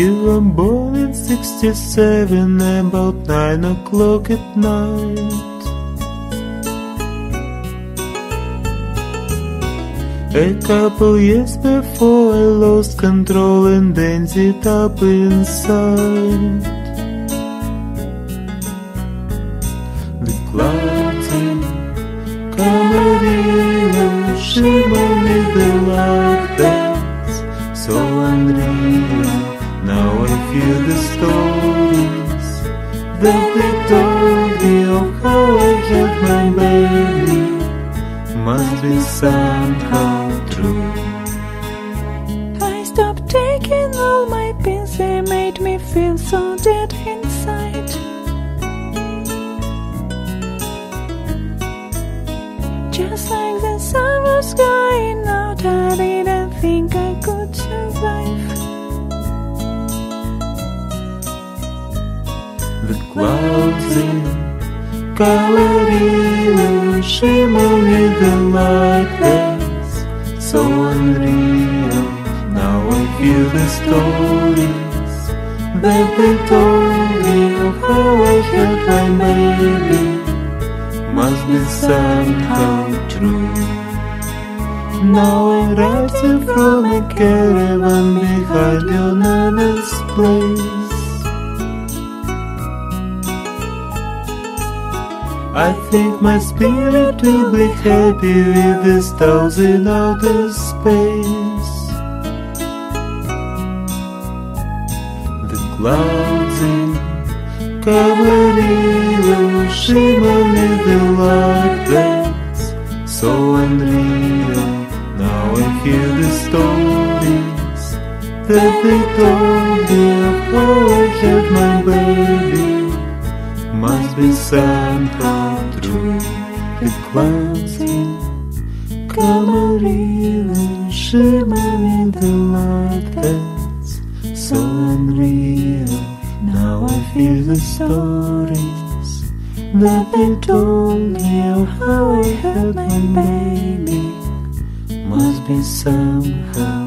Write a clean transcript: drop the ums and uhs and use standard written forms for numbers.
You were born in 67, about 9 o'clock at night. A couple years before, I lost control and ended up inside. The clouds in Camarillo shimmer with the light that's so unreal. Now I feel the stories that they told me of how I had my baby must be somehow true. I stopped taking all my pills, they made me feel so dead inside. Just like the sun was going out, I didn't think I could survive. The clouds in Camarillo shimmer with the light that's so unreal. Now I feel the stories that they told me of how I had my baby must be somehow true. Now I'm rising from a caravan behind your nana's place. I think my spirit will be happy with the stars in outer space. The clouds in Camarillo shimmer with the light that's so unreal. Now I hear the stories that they told me of how I had my baby must be somehow true. The clouds in Camarillo shimmer in the light that's so unreal. Now I feel the stories that they told me of how I had my baby must be somehow